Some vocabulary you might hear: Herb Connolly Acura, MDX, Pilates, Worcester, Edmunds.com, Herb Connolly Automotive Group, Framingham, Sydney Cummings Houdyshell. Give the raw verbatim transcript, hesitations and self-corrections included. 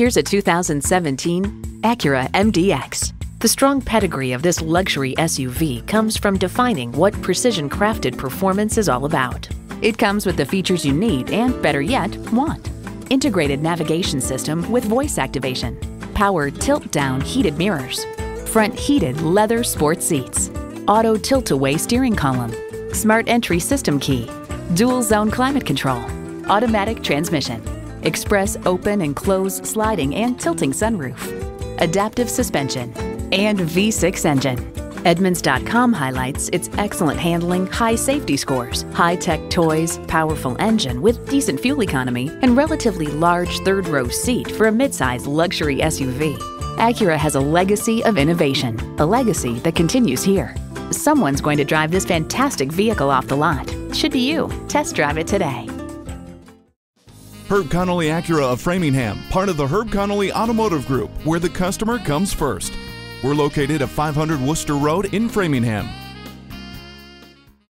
Here's a two thousand seventeen Acura M D X. The strong pedigree of this luxury S U V comes from defining what precision-crafted performance is all about. It comes with the features you need and, better yet, want. Integrated navigation system with voice activation, power tilt-down heated mirrors, front heated leather sport seats, auto tilt-away steering column, smart entry system key, dual zone climate control, automatic transmission, express open and close sliding and tilting sunroof, adaptive suspension, and V six engine. Edmunds dot com highlights its excellent handling, high safety scores, high-tech toys, powerful engine with decent fuel economy, and relatively large third-row seat for a midsize luxury S U V. Acura has a legacy of innovation, a legacy that continues here. Someone's going to drive this fantastic vehicle off the lot. Should be you. Test drive it today. Herb Connolly Acura of Framingham, part of the Herb Connolly Automotive Group, where the customer comes first. We're located at five hundred Worcester Road in Framingham.